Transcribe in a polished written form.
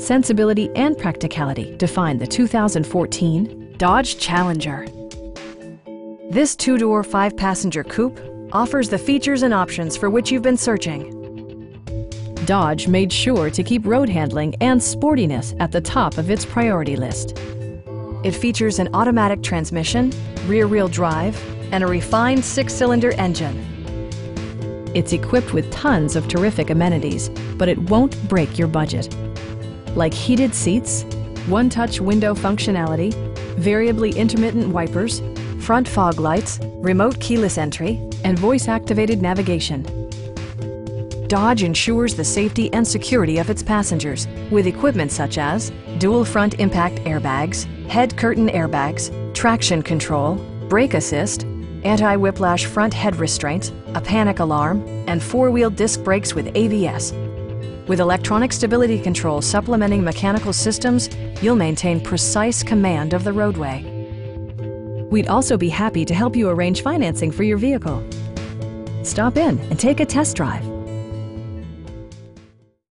sensibility, and practicality define the 2014 Dodge Challenger. This two-door, five-passenger coupe offers the features and options for which you've been searching. Dodge made sure to keep road handling and sportiness at the top of its priority list. It features an automatic transmission, rear-wheel drive, and a refined six-cylinder engine. It's equipped with tons of terrific amenities, but it won't break your budget, like heated seats, one-touch window functionality, variably intermittent wipers, front fog lights, remote keyless entry, and voice-activated navigation. Dodge ensures the safety and security of its passengers with equipment such as dual front impact airbags, head curtain airbags, traction control, brake assist, anti-whiplash front head restraints, a panic alarm, and four-wheel disc brakes with ABS. With electronic stability control supplementing mechanical systems, you'll maintain precise command of the roadway. We'd also be happy to help you arrange financing for your vehicle. Stop in and take a test drive.